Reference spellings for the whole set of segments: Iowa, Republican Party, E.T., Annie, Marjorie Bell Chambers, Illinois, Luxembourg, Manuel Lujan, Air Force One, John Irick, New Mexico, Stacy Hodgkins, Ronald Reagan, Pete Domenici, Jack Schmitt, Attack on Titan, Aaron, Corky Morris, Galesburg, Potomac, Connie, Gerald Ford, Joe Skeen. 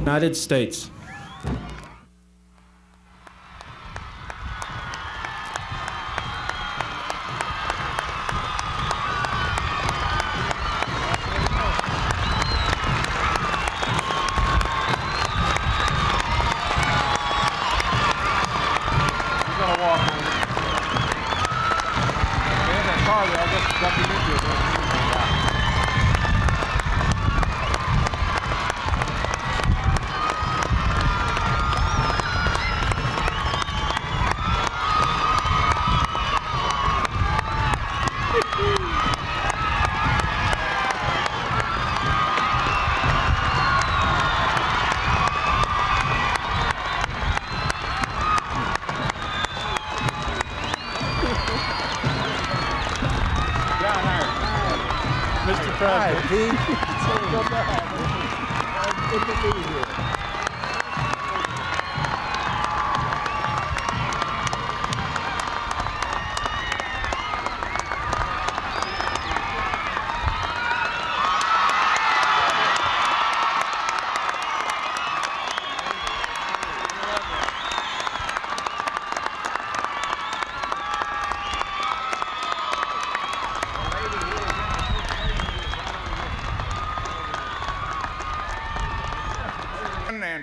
United States.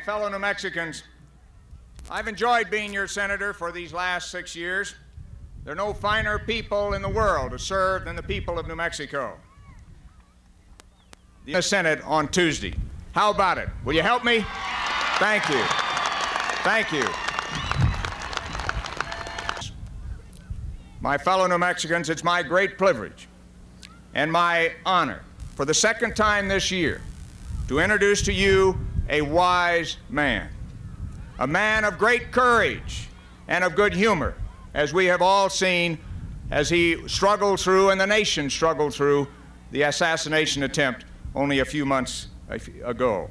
Fellow New Mexicans, I've enjoyed being your senator for these last 6 years. There are no finer people in the world to serve than the people of New Mexico. The Senate on Tuesday. How about it? Will you help me? Thank you. Thank you. My fellow New Mexicans, it's my great privilege and my honor for the second time this year to introduce to you a wise man, a man of great courage and of good humor, as we have all seen as he struggled through and the nation struggled through the assassination attempt only a few months ago.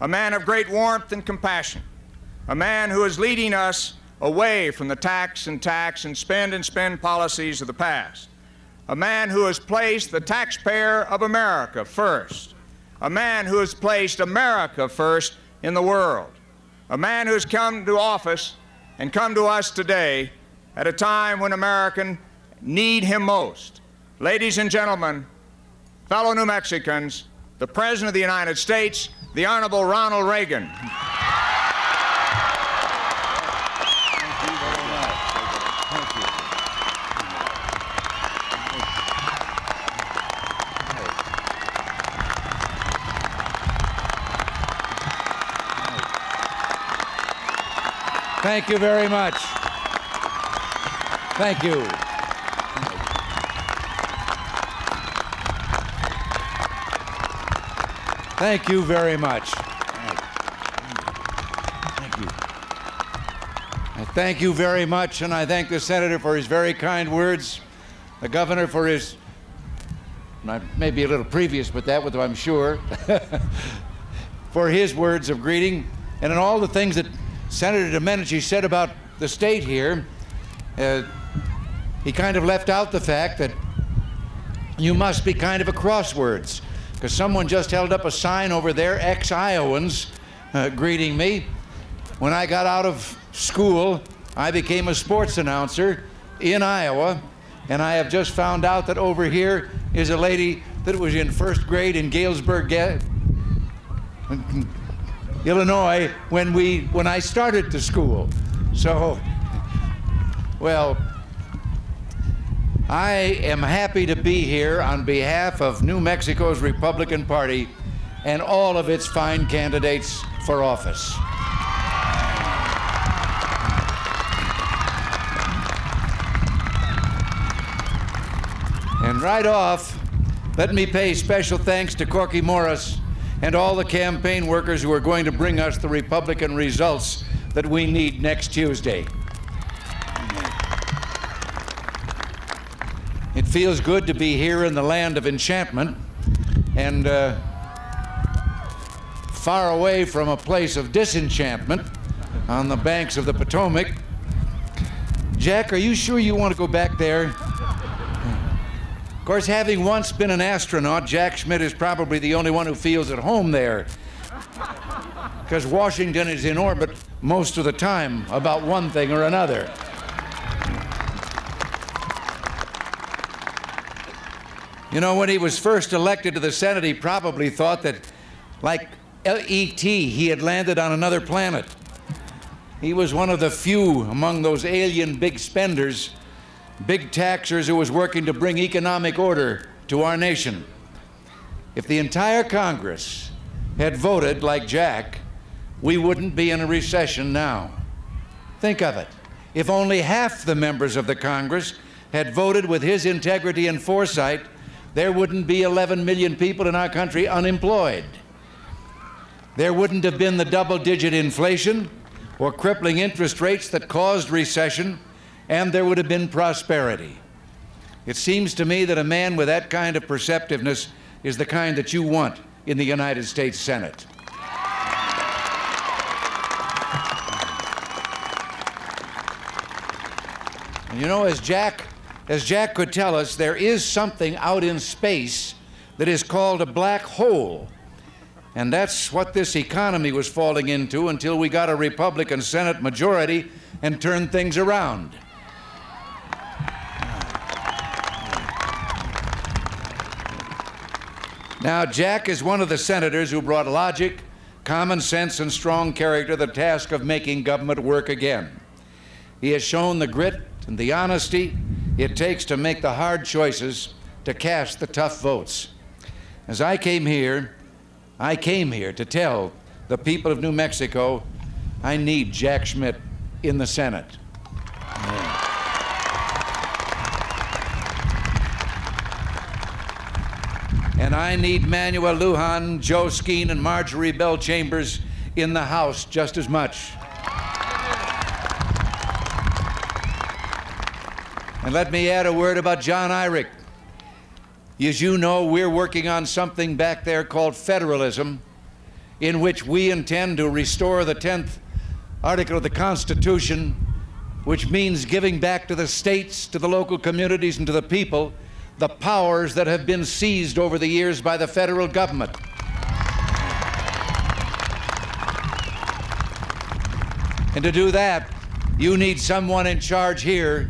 A man of great warmth and compassion, a man who is leading us away from the tax and spend policies of the past, a man who has placed the taxpayer of America first, a man who has placed America first in the world, a man who has come to office and come to us today at a time when Americans need him most. Ladies and gentlemen, fellow New Mexicans, the President of the United States, the Honorable Ronald Reagan. Thank you very much. Thank you. Thank you very much. Thank you. I thank you very much, and I thank the senator for his very kind words, the governor for his, maybe a little previous, but that was, I'm sure, for his words of greeting, and in all the things that Senator Domenici said about the state here, he kind of left out the fact that you must be kind of a crosswords, because someone just held up a sign over there, ex-Iowans greeting me. When I got out of school, I became a sports announcer in Iowa, and I have just found out that over here is a lady that was in first grade in Galesburg, Illinois, when I started to school. So, well, I am happy to be here on behalf of New Mexico's Republican Party and all of its fine candidates for office. And right off, let me pay special thanks to Corky Morris and all the campaign workers who are going to bring us the Republican results that we need next Tuesday. It feels good to be here in the land of enchantment and far away from a place of disenchantment on the banks of the Potomac. Jack, are you sure you want to go back there? Of course, having once been an astronaut, Jack Schmitt is probably the only one who feels at home there. because Washington is in orbit most of the time about one thing or another. You know, when he was first elected to the Senate, he probably thought that, like E.T., he had landed on another planet. He was one of the few among those alien big spenders, big taxers, who was working to bring economic order to our nation. If the entire Congress had voted like Jack, we wouldn't be in a recession now. Think of it. If only half the members of the Congress had voted with his integrity and foresight, there wouldn't be 11 million people in our country unemployed. There wouldn't have been the double-digit inflation or crippling interest rates that caused recession, and there would have been prosperity. It seems to me that a man with that kind of perceptiveness is the kind that you want in the United States Senate. And you know, as Jack could tell us, there is something out in space that is called a black hole. And that's what this economy was falling into until we got a Republican Senate majority and turned things around. Now, Jack is one of the senators who brought logic, common sense, and strong character to the task of making government work again. He has shown the grit and the honesty it takes to make the hard choices, to cast the tough votes. As I came here to tell the people of New Mexico, I need Jack Schmitt in the Senate. Yeah. And I need Manuel Lujan, Joe Skeen, and Marjorie Bell Chambers in the House just as much. And let me add a word about John Irick. As you know, we're working on something back there called federalism, in which we intend to restore the 10th article of the Constitution, which means giving back to the states, to the local communities, and to the people the powers that have been seized over the years by the federal government. And to do that, you need someone in charge here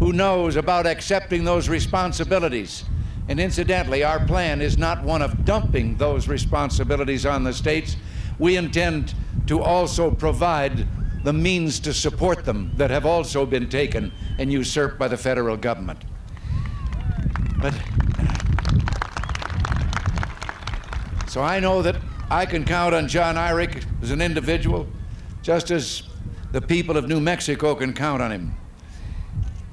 who knows about accepting those responsibilities. And incidentally, our plan is not one of dumping those responsibilities on the states. We intend to also provide the means to support them that have also been taken and usurped by the federal government. But, so I know that I can count on John Irick as an individual, just as the people of New Mexico can count on him.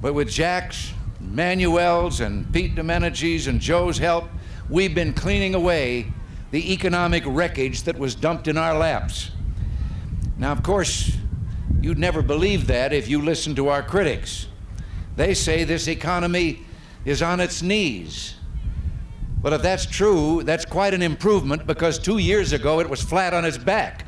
But with Jack's, Manuel's, and Pete Domenici's, and Joe's help, we've been cleaning away the economic wreckage that was dumped in our laps. Now, of course, you'd never believe that if you listened to our critics. They say this economy is on its knees. Well, if that's true, that's quite an improvement, because 2 years ago it was flat on its back.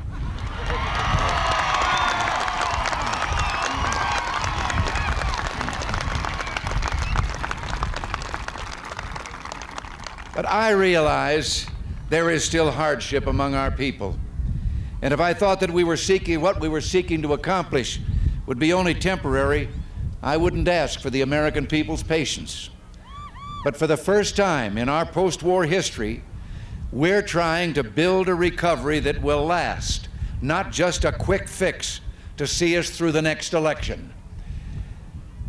But I realize there is still hardship among our people. And if I thought that what we were seeking to accomplish would be only temporary, I wouldn't ask for the American people's patience. But for the first time in our post-war history, we're trying to build a recovery that will last, not just a quick fix to see us through the next election.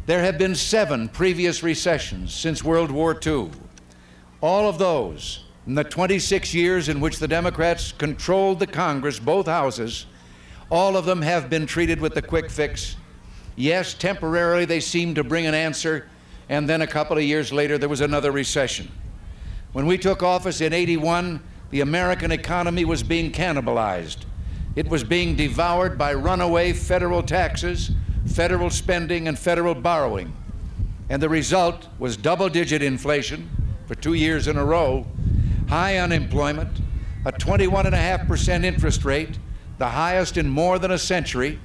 There have been 7 previous recessions since World War II. All of those, in the 26 years in which the Democrats controlled the Congress, both houses, all of them have been treated with the quick fix. Yes, temporarily they seemed to bring an answer, and then a couple of years later there was another recession. When we took office in '81, the American economy was being cannibalized. It was being devoured by runaway federal taxes, federal spending, and federal borrowing. And the result was double-digit inflation for 2 years in a row, high unemployment, a 21.5% interest rate, the highest in more than a century,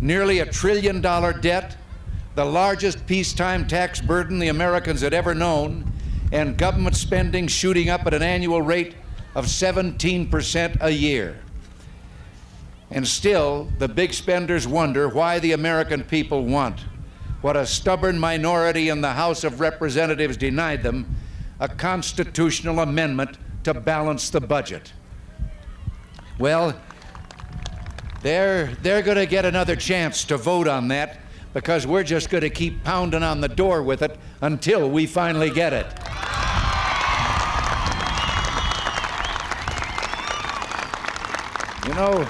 nearly $1 trillion debt, the largest peacetime tax burden the Americans had ever known, and government spending shooting up at an annual rate of 17% a year. And still, the big spenders wonder why the American people want what a stubborn minority in the House of Representatives denied them, a constitutional amendment to balance the budget. Well, they're going to get another chance to vote on that, because we're just going to keep pounding on the door with it until we finally get it. You know,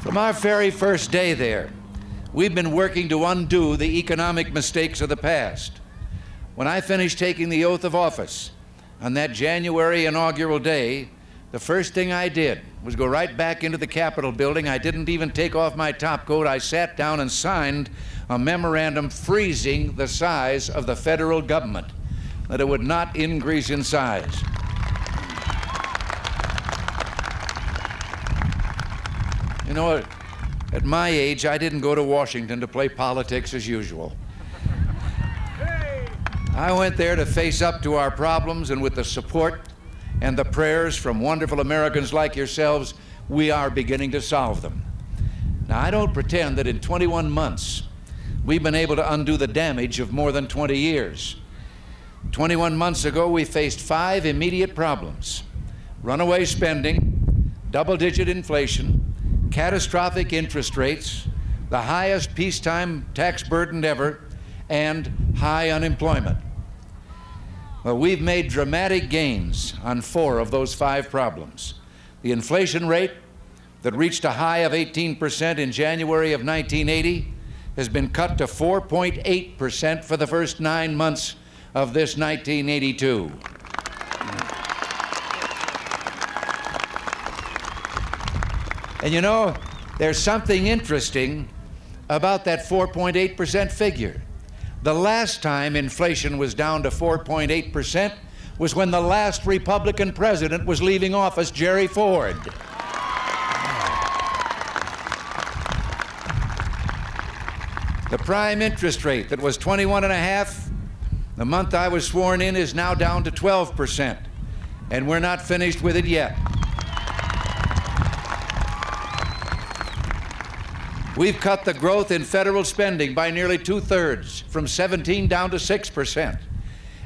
from our very first day there, we've been working to undo the economic mistakes of the past. When I finished taking the oath of office on that January inaugural day, the first thing I did was go right back into the Capitol building. I didn't even take off my top coat. I sat down and signed a memorandum freezing the size of the federal government, that it would not increase in size. You know, at my age, I didn't go to Washington to play politics as usual. I went there to face up to our problems, and with the support and the prayers from wonderful Americans like yourselves, we are beginning to solve them. Now, I don't pretend that in 21 months, we've been able to undo the damage of more than 20 years. 21 months ago, we faced 5 immediate problems: runaway spending, double-digit inflation, catastrophic interest rates, the highest peacetime tax burden ever, and high unemployment. Well, we've made dramatic gains on 4 of those 5 problems. The inflation rate that reached a high of 18% in January of 1980 has been cut to 4.8% for the first 9 months of this 1982. And you know, there's something interesting about that 4.8% figure. The last time inflation was down to 4.8% was when the last Republican president was leaving office, Gerald Ford. The prime interest rate that was 21.5 the month I was sworn in is now down to 12%, and we're not finished with it yet. We've cut the growth in federal spending by nearly 2/3, from 17 down to 6%.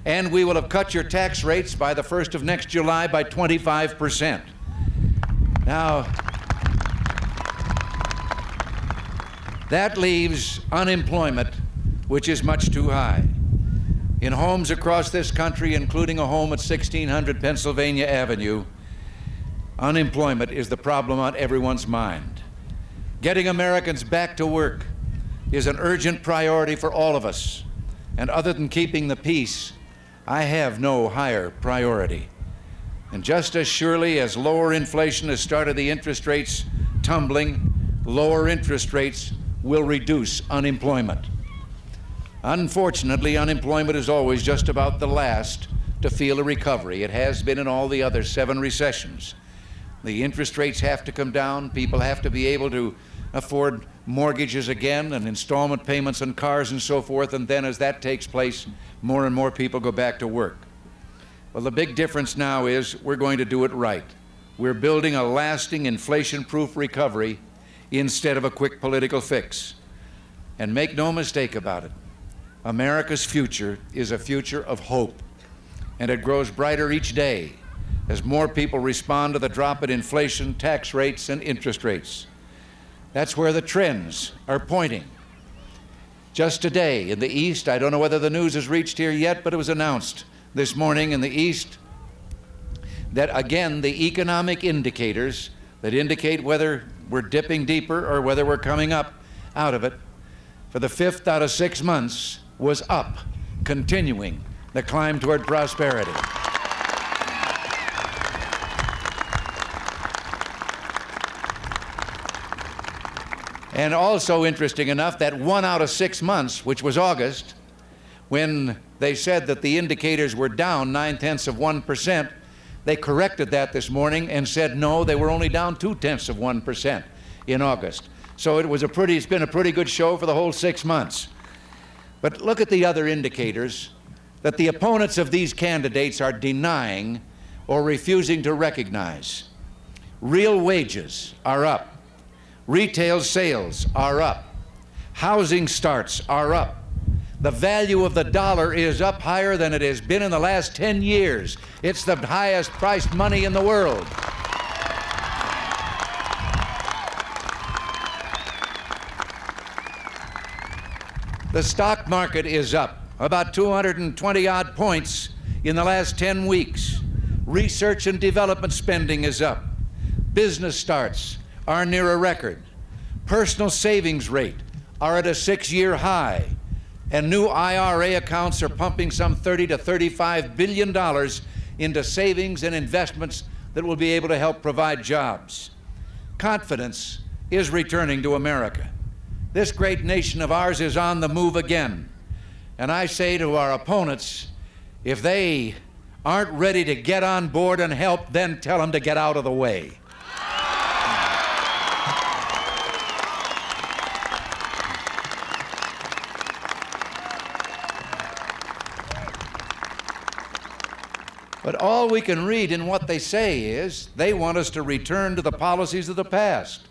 And we will have cut your tax rates by the 1st of next July by 25%. Now, that leaves unemployment, which is much too high. In homes across this country, including a home at 1600 Pennsylvania Avenue, unemployment is the problem on everyone's mind. Getting Americans back to work is an urgent priority for all of us. And other than keeping the peace, I have no higher priority. And just as surely as lower inflation has started the interest rates tumbling, lower interest rates will reduce unemployment. Unfortunately, unemployment is always just about the last to feel a recovery. It has been in all the other 7 recessions. The interest rates have to come down. People have to be able to afford mortgages again and installment payments on cars and so forth, and then as that takes place, more and more people go back to work. Well, the big difference now is we're going to do it right. We're building a lasting inflation-proof recovery instead of a quick political fix. And make no mistake about it, America's future is a future of hope, and it grows brighter each day as more people respond to the drop in inflation, tax rates, and interest rates. That's where the trends are pointing. Just today in the East, I don't know whether the news has reached here yet, but it was announced this morning in the East that again, the economic indicators that indicate whether we're dipping deeper or whether we're coming up out of it, for the 5th out of 6 months was up, continuing the climb toward prosperity. And also interesting enough, that 1 out of 6 months, which was August, when they said that the indicators were down 0.9%, they corrected that this morning and said, no, they were only down 0.2% in August. So it was it's been a pretty good show for the whole 6 months. But look at the other indicators that the opponents of these candidates are denying or refusing to recognize. Real wages are up. Retail sales are up. Housing starts are up. The value of the dollar is up higher than it has been in the last 10 years. It's the highest priced money in the world. The stock market is up about 220 odd points in the last 10 weeks. Research and development spending is up. Business starts are near a record. Personal savings rate are at a 6-year high. And new IRA accounts are pumping some $30 to $35 billion into savings and investments that will be able to help provide jobs. Confidence is returning to America. This great nation of ours is on the move again. And I say to our opponents, if they aren't ready to get on board and help, then tell them to get out of the way. But all we can read in what they say is they want us to return to the policies of the past.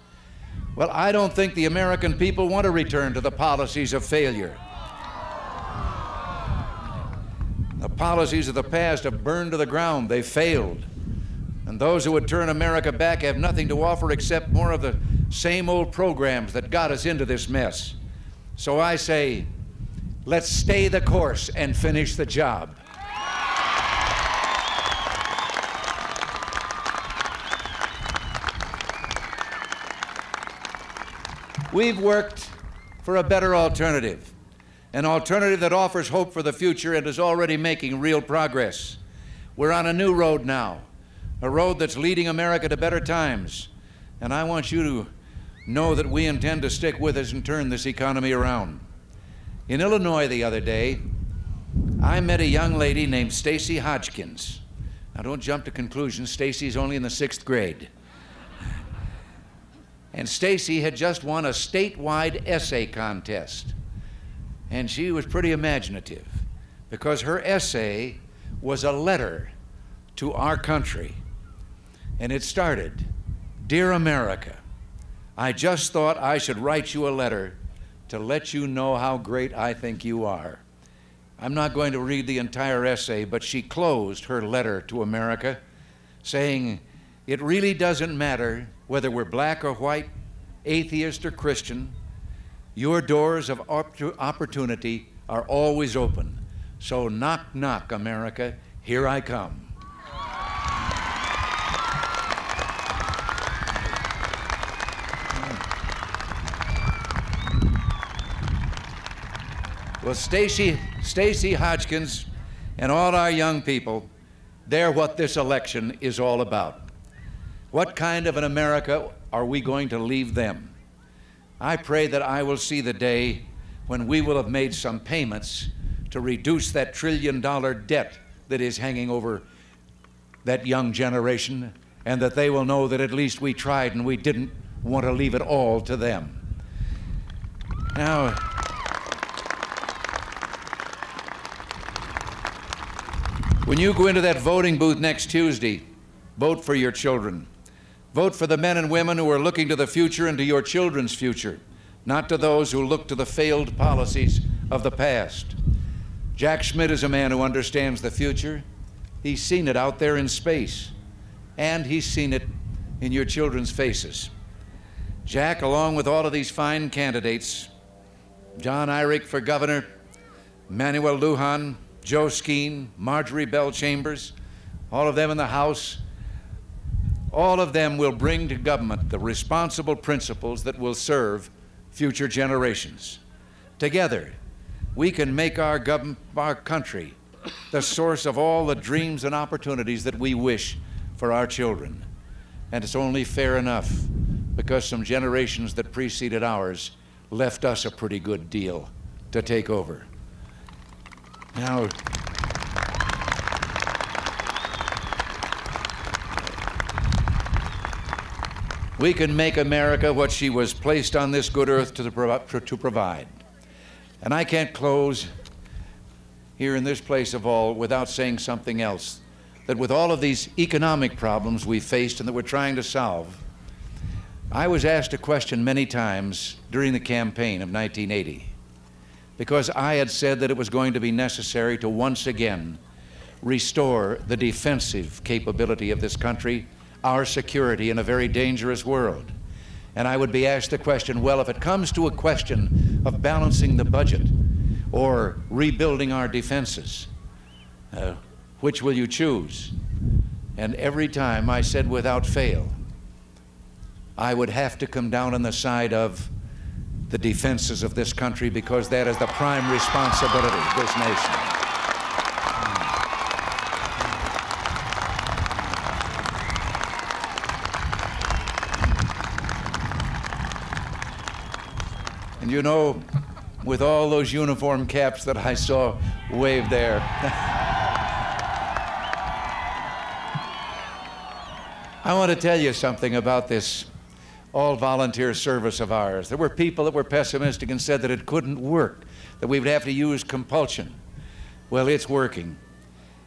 Well, I don't think the American people want to return to the policies of failure. The policies of the past have burned to the ground. They failed. And those who would turn America back have nothing to offer except more of the same old programs that got us into this mess. So I say, let's stay the course and finish the job. We've worked for a better alternative, an alternative that offers hope for the future and is already making real progress. We're on a new road now, a road that's leading America to better times. And I want you to know that we intend to stick with us and turn this economy around. In Illinois the other day, I met a young lady named Stacy Hodgkins. Now don't jump to conclusions, Stacy's only in the 6th grade. And Stacy had just won a statewide essay contest. And she was pretty imaginative because her essay was a letter to our country. And it started, "Dear America, I just thought I should write you a letter to let you know how great I think you are." I'm not going to read the entire essay, but she closed her letter to America saying, "It really doesn't matter whether we're black or white, atheist or Christian, your doors of opportunity are always open. So knock, knock, America, here I come." Well, Stacy Hodgkins and all our young people, they're what this election is all about. What kind of an America are we going to leave them? I pray that I will see the day when we will have made some payments to reduce that trillion-dollar debt that is hanging over that young generation, and that they will know that at least we tried and we didn't want to leave it all to them. Now, when you go into that voting booth next Tuesday, vote for your children. Vote for the men and women who are looking to the future and to your children's future, not to those who look to the failed policies of the past. Jack Schmitt is a man who understands the future. He's seen it out there in space, and he's seen it in your children's faces. Jack, along with all of these fine candidates, John Irick for governor, Manuel Lujan, Joe Skeen, Marjorie Bell Chambers, all of them in the House, all of them will bring to government the responsible principles that will serve future generations. Together, we can make our country the source of all the dreams and opportunities that we wish for our children. And it's only fair enough, because some generations that preceded ours left us a pretty good deal to take over. Now, we can make America what she was placed on this good earth to provide. And I can't close here in this place of all without saying something else that with all of these economic problems we faced and that we're trying to solve, I was asked a question many times during the campaign of 1980, because I had said that it was going to be necessary to once again restore the defensive capability of this country, our security in a very dangerous world. And I would be asked the question, well, if it comes to a question of balancing the budget or rebuilding our defenses, which will you choose? And every time I said without fail, I would have to come down on the side of the defenses of this country, because that is the prime responsibility of this nation. And you know, with all those uniform caps that I saw waved there, I want to tell you something about this all-volunteer service of ours. There were people that were pessimistic and said that it couldn't work, that we would have to use compulsion. Well, it's working.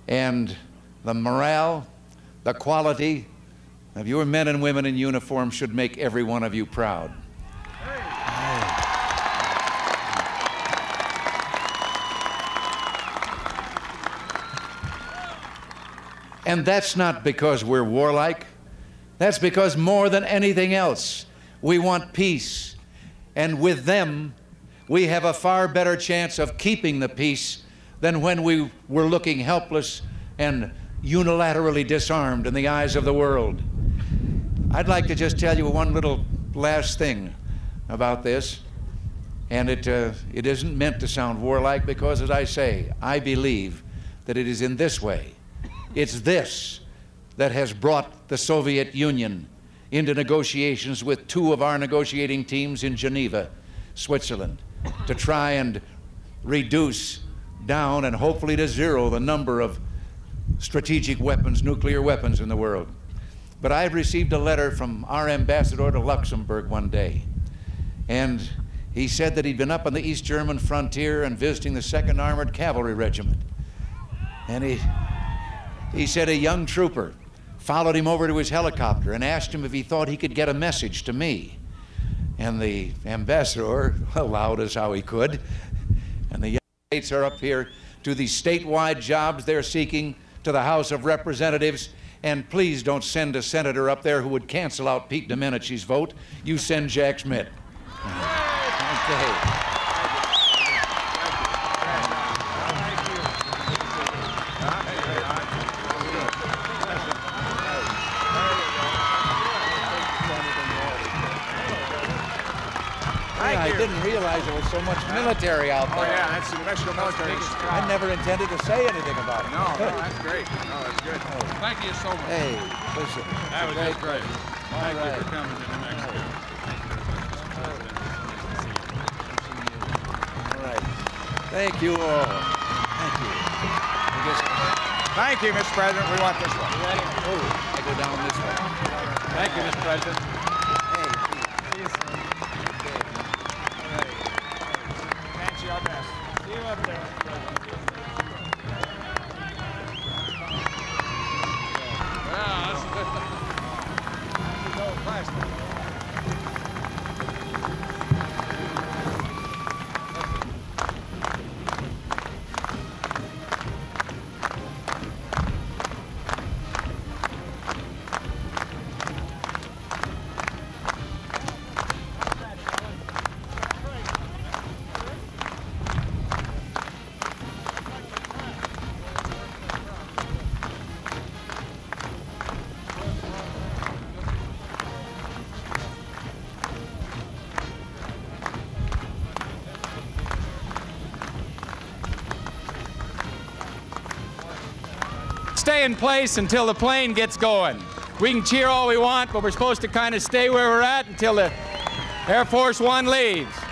And the morale, the quality of your men and women in uniform should make every one of you proud. And that's not because we're warlike. That's because more than anything else, we want peace. And with them, we have a far better chance of keeping the peace than when we were looking helpless and unilaterally disarmed in the eyes of the world. I'd like to just tell you one little last thing about this. And it isn't meant to sound warlike, because, as I say, I believe that it is in this way. It's this that has brought the Soviet Union into negotiations with two of our negotiating teams in Geneva, Switzerland, to try and reduce down and hopefully to zero the number of strategic weapons, nuclear weapons in the world. But I received a letter from our ambassador to Luxembourg one day, and he said that he'd been up on the East German frontier and visiting the 2nd Armored Cavalry Regiment. And he said a young trooper followed him over to his helicopter and asked him if he thought he could get a message to me. And the ambassador, allowed as how he could, and the young states are up here to the statewide jobs they're seeking, to the House of Representatives, and please don't send a senator up there who would cancel out Pete Domenici's vote. You send Jack Schmitt. Okay. There was so much military out there. Oh, yeah, that's the National Military. I never intended to say anything about it. No, no, that's great. No, that's good. Oh. Thank you so much. Hey, listen. That was just great. Thank you for coming to New Mexico. All right. Thank you all. Thank you. Thank you, Mr. President. We want this one. Oh, I go down this way. Thank you, Mr. President. Stay in place until the plane gets going. We can cheer all we want, but we're supposed to kind of stay where we're at until the Air Force One leaves.